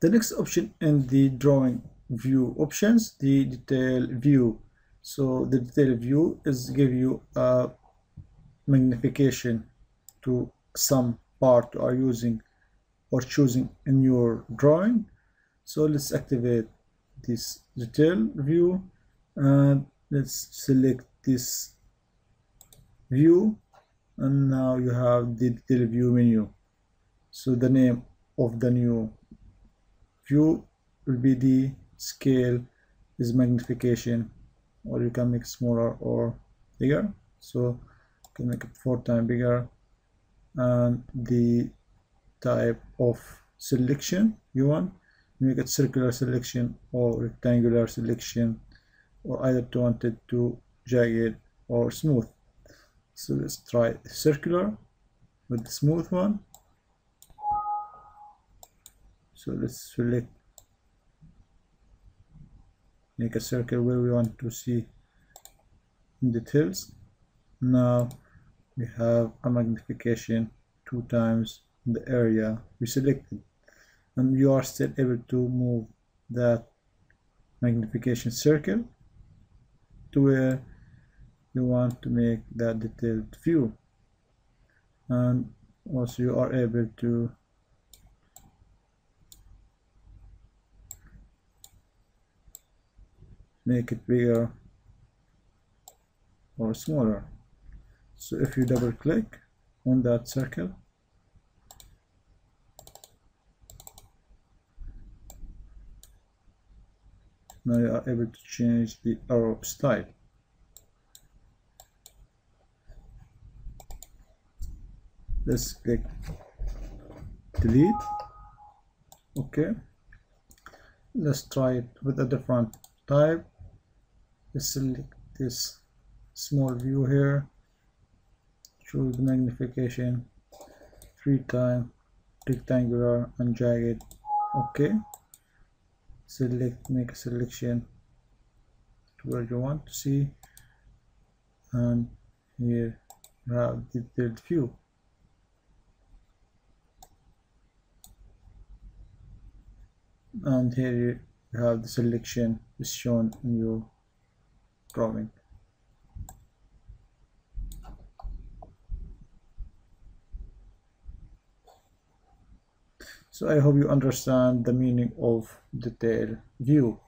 The next option in the drawing view options, the detail view. So the detail view is give you a magnification to some part you are using or choosing in your drawing. So let's activate this detail view and let's select this view, and now you have the detail view menu. So the name of the new view will be the scale is magnification, or you can make smaller or bigger. So you can make it 4 times bigger, and the type of selection you want, you make it circular selection or rectangular selection, or either you want it to jagged or smooth. So let's try circular with the smooth one. So let's select, make a circle where we want to see details. Now we have a magnification 2 times the area we selected, and you are still able to move that magnification circle to where you want to make that detailed view. And also you are able to make it bigger or smaller. So if you double click on that circle, now you are able to change the arrow style. Let's click delete. Okay, let's try it with a different type. Let's select this small view here, choose the magnification 3 times, rectangular and jagged. Okay, select, make a selection to where you want to see, and here you have the detailed view. And here you have the selection is shown in your drawing. So I hope you understand the meaning of detail view.